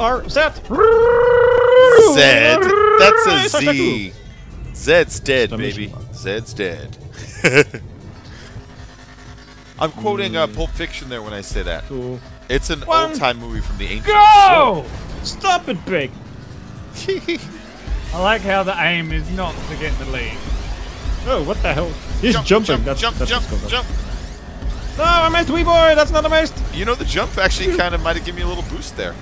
R Z. Zed. That's a Z. Zed's dead, baby. Zed's dead. I'm quoting Pulp Fiction there when I say that. Cool. It's an old-time movie from the ancients. Go! Stop it, Big. I like how the aim is not to get the lead. Oh, what the hell? He's jumping. Jump. No, I missed, wee boy. That's not a miss. You know, the jump actually kind of might have given me a little boost there.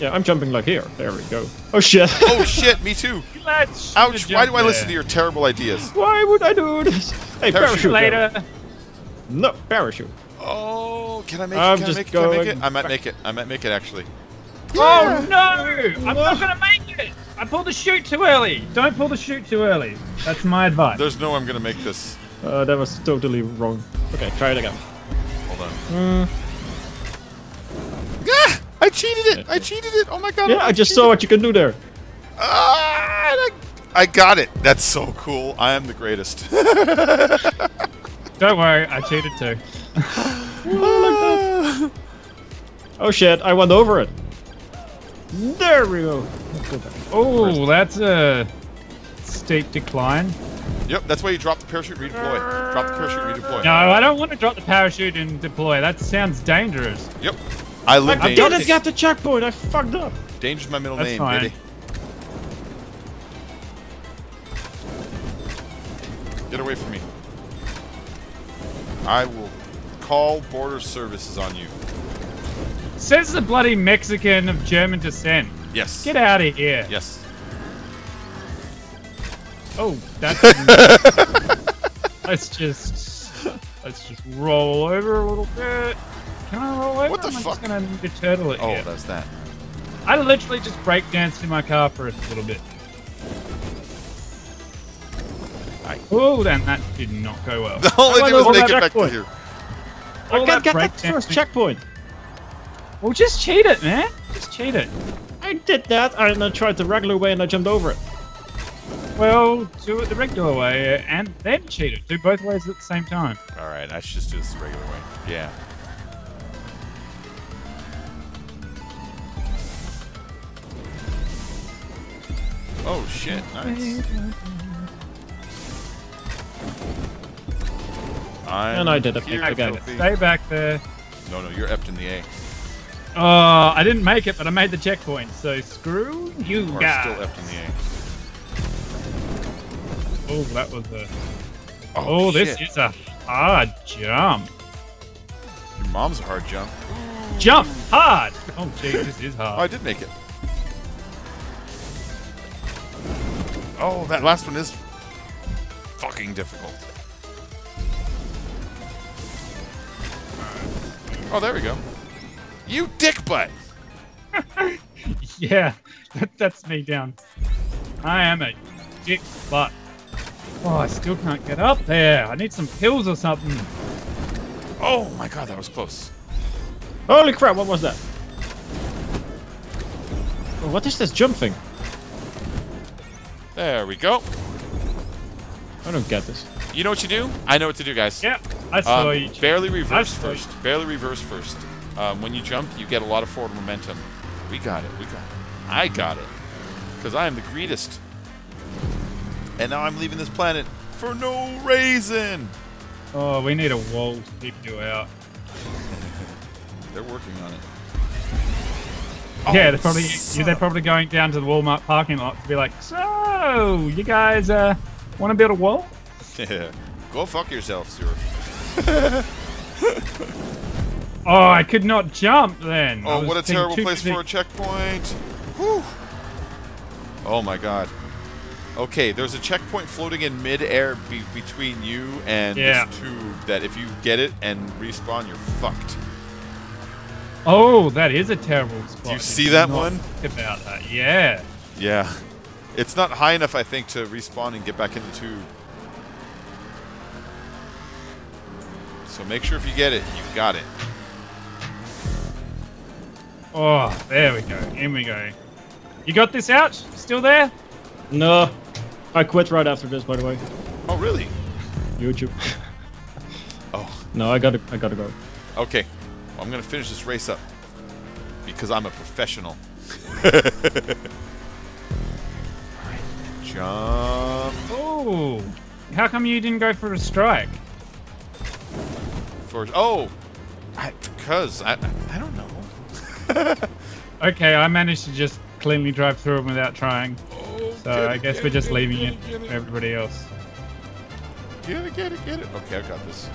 Yeah, I'm jumping like here. There we go. Oh shit. Oh shit, me too. Let's ouch, why do I listen to your terrible ideas? Why would I do this? Hey, parachute. Later. No, parachute. Oh, can I make it? Can I make it? I might make it. I might make it actually. Yeah. Oh no! I'm not gonna make it! I pulled the chute too early! Don't pull the chute too early. That's my advice. There's no way I'm gonna make this. That was totally wrong. Okay, try it again. Hold on. Ah! I cheated it! I cheated it! Oh my god! Yeah, I just saw what you can do there. Ah! I got it! That's so cool. I am the greatest. Don't worry, I cheated too. Oh, oh shit, I went over it. There we go. Let's go back. Oh, that's a steep decline. Yep, that's why you drop the parachute, redeploy. Drop the parachute, redeploy. No, I don't want to drop the parachute and deploy. That sounds dangerous. Yep. I live dangerous. I didn't get the checkpoint. I fucked up. Danger's my middle name, baby. Get away from me. I will call border services on you. Says the bloody Mexican of German descent. Yes. Get out of here. Yes. Oh, that's... Let's just roll over a little bit. Can I roll over? What the fuck? I'm just gonna turtle it here. Oh, that's that. I literally just breakdanced in my car for a little bit. Right. Oh, then that did not go well. The only thing was make it back to here. I can't get that first checkpoint. Well, just cheat it, man. Just cheat it. I did that, and I tried the regular way, and I jumped over it. Well, do it the regular way, and then cheat it. Do both ways at the same time. All right, I should just do this the regular way. Yeah. Oh, shit. Nice. And I did it. I got it. Stay back there. No, no, you're effed in the A. Oh, I didn't make it, but I made the checkpoint, so screw you guys. Still left in the A. Oh, that was a... Oh, this is a hard jump. Your mom's a hard jump. Jump hard! Oh, geez, this is hard. Oh, I did make it. Oh, that last one is fucking difficult. Oh, there we go. You dick butt! Yeah, that's me down. I am a dick butt. Oh, I still can't get up there. I need some pills or something. Oh my god, that was close. Holy crap, what was that? Oh, what is this jump thing? There we go. I don't get this. You know what you do? I know what to do, guys. Yeah, I saw you. Barely reverse first. Barely reverse first. When you jump, you get a lot of forward momentum. We got it. We got it. I got it. Because I am the greatest. And now I'm leaving this planet for no reason. Oh, we need a wall to keep you out. They're working on it. Oh, yeah, they're probably going down to the Walmart parking lot to be like, so, you guys want to build a wall? Yeah. Go fuck yourself, Stuart. Oh, I could not jump then. Oh, what a terrible place for a checkpoint. Whew. Oh my god. Okay, there's a checkpoint floating in midair between you and this tube that if you get it and respawn, you're fucked. Oh, that is a terrible spot. Do you see that one? About that, yeah. Yeah. It's not high enough, I think, to respawn and get back in the tube. So make sure if you get it, you've got it. Oh, there we go. In we go. You got this out? Still there? No. I quit right after this, by the way. Oh, really? YouTube. Oh. No, I gotta go. Okay. Well, I'm gonna finish this race up. Because I'm a professional. Jump. Oh, how come you didn't go for a strike? For because I don't know. Okay, I managed to just cleanly drive through them without trying. Oh, so I guess we're just leaving it for everybody else. Get it, get it, get it. Okay, I got this.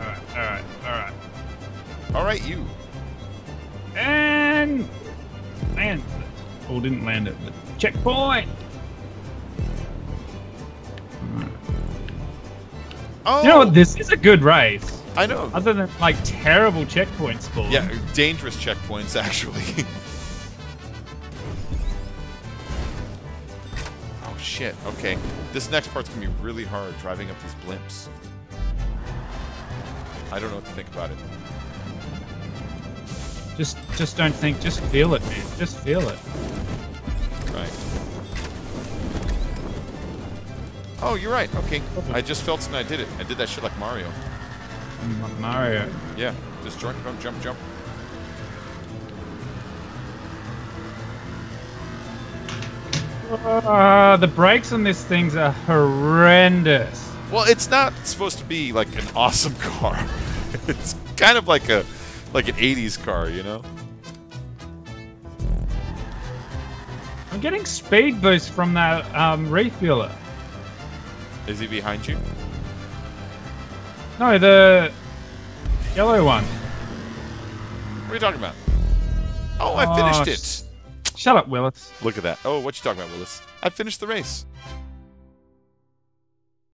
All right, all right, all right. All right, you. And land it. Or didn't land it, but checkpoint. Oh. You know what? This is a good race. I know. Other than like terrible checkpoints, Paul. Yeah, dangerous checkpoints actually. Oh shit. Okay, this next part's gonna be really hard driving up these blimps. I don't know what to think about it. Just don't think. Just feel it, man. Just feel it. Right. Oh, you're right. Okay. I just felt it and I did it. I did that shit like Mario. Mario. Yeah. Just jump, jump, jump, jump. The brakes on this thing's are horrendous. Well, it's not supposed to be like an awesome car. It's kind of like a an 80s car, you know? I'm getting speed boost from that refueler. Is he behind you? No, the yellow one. What are you talking about? Oh, I finished it. Shut up, Willis. Look at that. Oh, what you talking about, Willis? I finished the race.